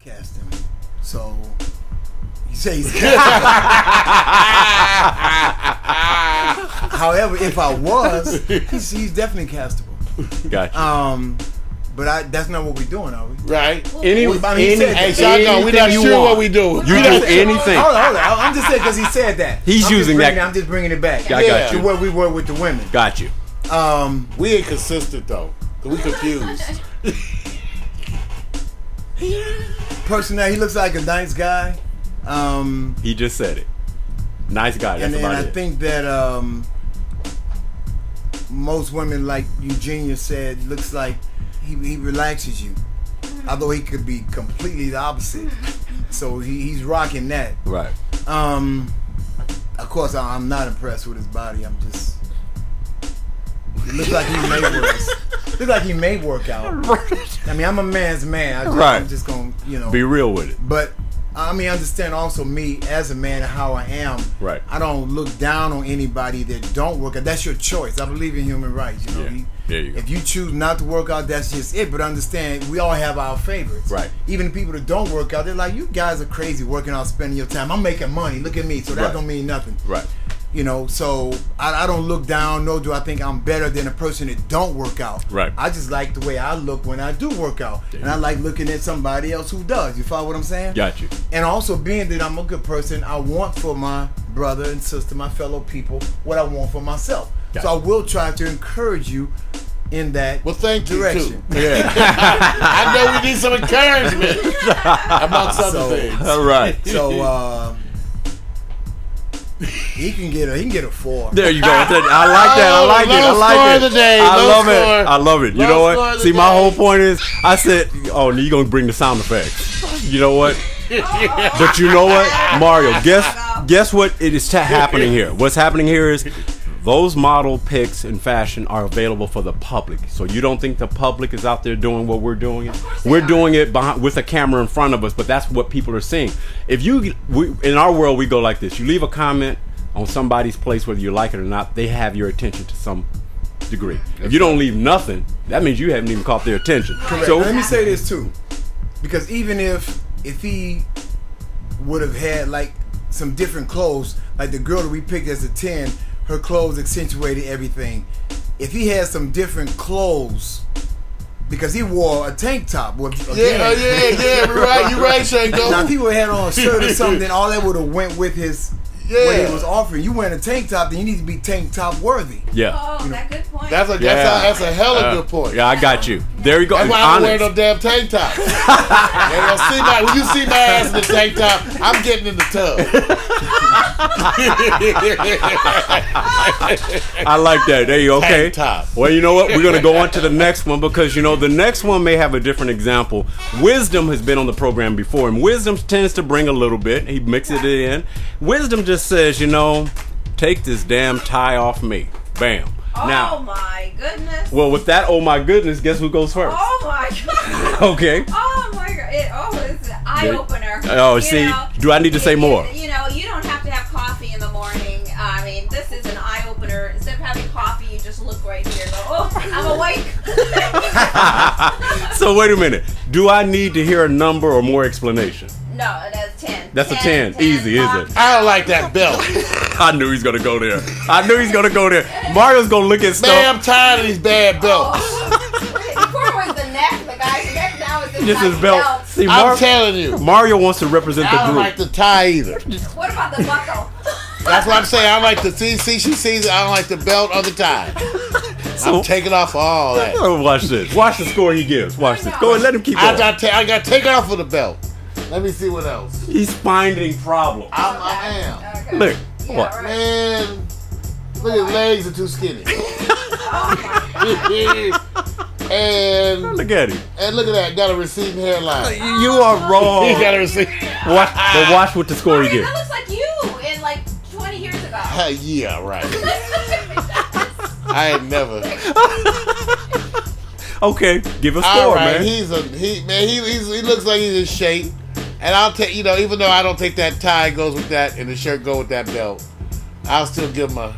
Cast him. So you say he's castable. However, if I was, he's definitely castable. Gotcha. But that's not what we're doing, are we? Right. We're not sure what we do. You do anything. Hold on. I'm just saying because he said that. He's using that. I'm just bringing it back. I got you. To where we were with the women. Got you. We inconsistent though. Cause we confused. Personality, he looks like a nice guy. He just said it. Nice guy. That's about it. And I think that most women, like Eugenia said, looks like he relaxes you, although he could be completely the opposite. So he's rocking that. Right. Of course, I'm not impressed with his body. I'm just. It looks like he may work. Looks like he may work out. I mean, I'm a man's man. I'm just gonna, be real with it. But I mean, understand also me as a man and how I am. Right. I don't look down on anybody that don't work out. That's your choice. I believe in human rights. Yeah. There you go. If you choose not to work out, that's just it. But understand, we all have our favorites. Right. Even the people that don't work out, they're like, "You guys are crazy working out, spending your time. I'm making money. Look at me." So that don't mean nothing. Right. So I don't look down, nor do I think I'm better than a person that don't work out. Right. I just like the way I look when I do work out. Damn. And I like looking at somebody else who does. You follow what I'm saying? Got you. And also being that I'm a good person, I want for my brother and sister, my fellow people, what I want for myself. So I will try to encourage you in that direction. Thank you, too. Yeah. I know we need some encouragement about some things. All right. So, He can get a 4. There you go. I like that. I love it. You know what? See, my whole point is, I said, "Oh, you're gonna bring the sound effects." You know what? But you know what, Mario? Guess what? It is happening here. What's happening here is those model pics in fashion are available for the public. So you don't think the public is out there doing what we're doing? We're doing it with a camera in front of us, but that's what people are seeing. If in our world, we go like this. You leave a comment on somebody's place, whether you like it or not, they have your attention to some degree. If you don't leave nothing, that means you haven't even caught their attention. Correct. So let me say this too, because even if he would have had like some different clothes, like the girl that we picked as a 10, her clothes accentuated everything. If he had some different clothes, because he wore a tank top. You're right, Shango. Now, if he would have had on a shirt or something, all that would have went with his, what he was offering. You wearing a tank top, then you need to be tank top worthy. Yeah. Oh, that's a good point. That's a hella good point. Yeah, I got you. There you go. That's why I'm wearing no damn tank top. When you see my ass in the tank top, I'm getting in the tub. I like that. There you go. Okay. Well, you know what? We're going to go on to the next one because, the next one may have a different example. Wisdom has been on the program before, and Wisdom tends to bring a little bit. He mixes it in. Wisdom just says, take this damn tie off me. Bam. Now, oh, my goodness. Well, with that, oh, my goodness, guess who goes first? Oh, my God. Okay. Oh, my God. It's an eye-opener. Oh, do I need to say more? You don't have to have coffee in the morning. I mean, this is an eye-opener. Instead of having coffee, you just look right here and go, oh, I'm awake. So, wait a minute. Do I need to hear a number or more explanation? No, that's 10. That's a 10. Easy, is it? I don't like that belt. I knew he's going to go there. Mario's going to look at stuff. Man, I'm tired of these bad belts. Before was the neck, the guy's neck, now it's his belt. See, I'm telling you. Mario wants to represent the group. I don't like the tie either. What about the buckle? That's what I'm saying. I like the CC. She sees it. I don't like the belt or the tie. I'm taking off all that. Watch this. Watch the score he gives. Watch this. Go and let him keep going. I got to take it off with the belt. Let me see what else. He's finding problems. I am. Okay. Look. Yeah, what? Right. Man, look at his legs are too skinny. And look at him. And look at that. Got a receding hairline. You are wrong. He got a receding. Watch, but watch what the score he gets. That looks like you in like 20 years ago. Yeah, right. I ain't never. Okay, give a score, man. He looks like he's in shape. And I'll take, even though I don't think that tie goes with that and the shirt go with that belt, I'll still give him a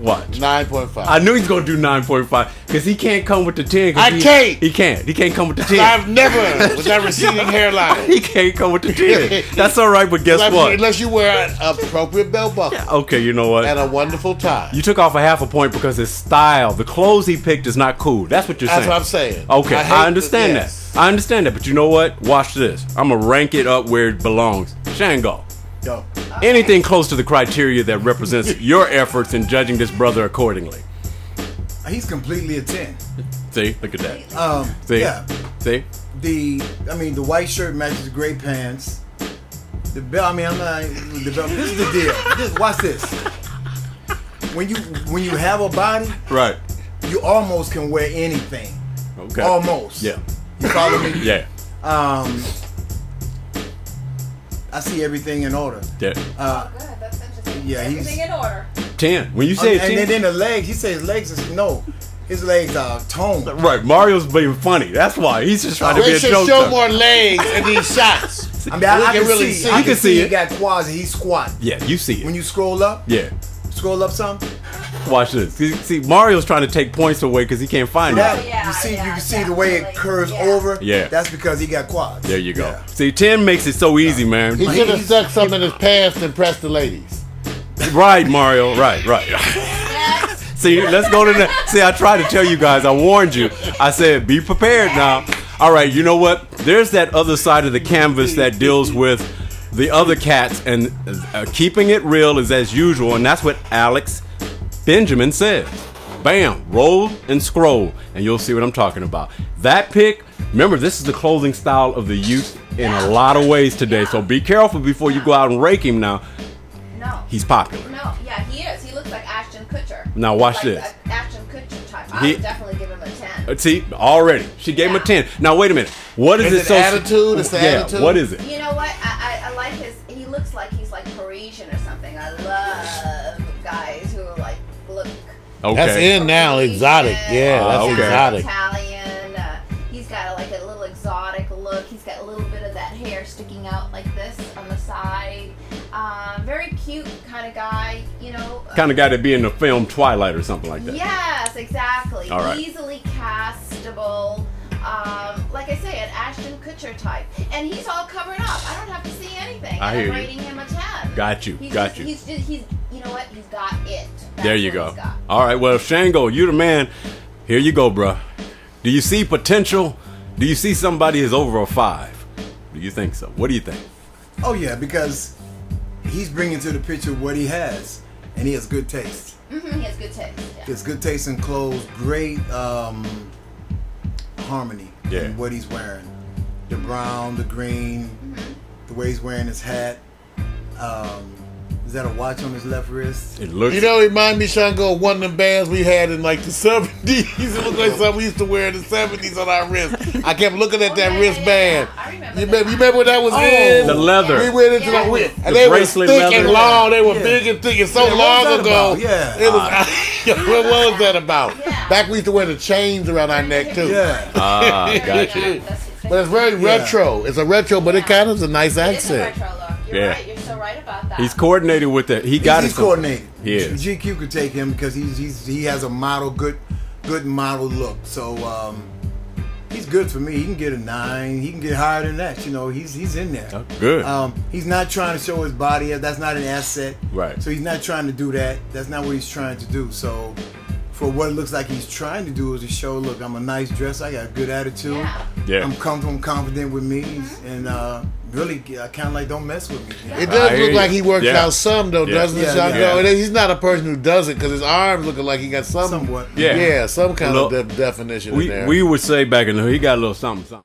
Watch. 9.5. I knew he's gonna do 9.5 because he can't come with the 10. I can't. He can't. He can't come with the 10. I've never with that receding hairline. He can't come with the 10. That's all right, but guess what? Unless you wear an appropriate belt buckle. Yeah, okay, you know what? And a wonderful tie. You took off a half a point because his style, the clothes he picked, is not cool. That's what you're saying. That's what I'm saying. Okay, I understand that. I understand that, but you know what? Watch this. I'm gonna rank it up where it belongs. Shango. Yo. Anything close to the criteria that represents your efforts in judging this brother accordingly. He's completely a 10. See, look at that. See, yeah. See, the white shirt matches the gray pants. The belt. I mean, I'm not. The belt. This is the deal. Watch this. When you have a body, right? You almost can wear anything. Okay. Almost. Yeah. You follow me? Yeah. I see everything in order. Yeah. Good. That's interesting. Yeah, everything in order. 10. When you say 10. And then the legs, he says legs is no. His legs are toned. Right. Mario's being funny. That's why. He's just trying to be a joke. Show though. More legs in these shots. I mean, I can really see. I can see it. He got quads and he squat. Yeah, you see it. When you scroll up. Yeah. Scroll up some. Watch this. See, Mario's trying to take points away because he can't find it. You can see the way it curves over. Yeah. That's because he got quads. There you go. Yeah. See, 10 makes it so easy, man. He should have stuck something in his pants and pressed the ladies. Right, Mario. Right. Yes. See, let's go to the next. See, I tried to tell you guys. I warned you. I said, be prepared now. All right, you know what? There's that other side of the canvas that deals with the other cats, and keeping it real is as usual, and that's what Alex Benjamin said. Bam, roll and scroll, and you'll see what I'm talking about. That pick, remember, this is the clothing style of the youth in a lot of ways today, so be careful before you go out and rake him now. No. He's popular. No, yeah, he is. He looks like Ashton Kutcher. Now watch this. Ashton Kutcher type. I would definitely give him a 10. See, already. She gave him a 10. Now, wait a minute. What is it? It's attitude? It's the attitude? What is it? You know what? I like his, he looks like he's like Parisian or something. I love guys who like look. Okay. That's in now, exotic. Yeah, that's exotic. Italian. He's got like a little exotic look. He's got a little bit of that hair sticking out like this on the side. Very cute kind of guy, you know. Kind of guy to be in the film Twilight or something like that. Yes, exactly. All right. Easily castable. Like I say, an Ashton Kutcher type. And he's all covered up. I don't have to see anything. I hear you. I'm rating him a 10. Got you. Got you. He's you know what? He's got it. There you go. All right. Well, Shango, you're the man. Here you go, bruh. Do you see potential? Do you see somebody is over a 5? Do you think so? What do you think? Oh, yeah, because he's bringing to the picture what he has. And he has good taste. Mm-hmm. He has good taste. Yeah. He has good taste in clothes. Great, harmony in what he's wearing, the brown, the green, the way he's wearing his hat. Is that a watch on his left wrist? It looks. You know, it reminds me, Shango, of one of them bands we had in like the 70s. It looked like something we used to wear in the 70s on our wrist. I kept looking at that wristband. Yeah. You remember what that was in? The leather. We went into the wrist. And they were thick and long. They were big and thick. And so long ago. Yeah. What was that about? Yeah. Back we used to wear the chains around our neck too. Yeah. Gotcha. But it's very retro. It's a retro, but it kind of is a nice accent. It's a retro look. You're right. You're so right about that. He's coordinated with that. He's coordinated. Yeah. GQ could take him because he has a model, good model look. So he's good for me. He can get a 9. He can get higher than that. You know, he's in there. That's good. He's not trying to show his body. That's not an asset. Right. So he's not trying to do that. That's not what he's trying to do. So for what it looks like he's trying to do is to show, look, I'm a nice dresser. I got a good attitude. Yeah. I'm comfortable. I'm confident with me. And really, I kind of like don't mess with me. You know? It does look like he works out some, though, doesn't it? He's not a person who does it because his arms looking like he got some kind of definition in there. We would say back in the hood, he got a little something.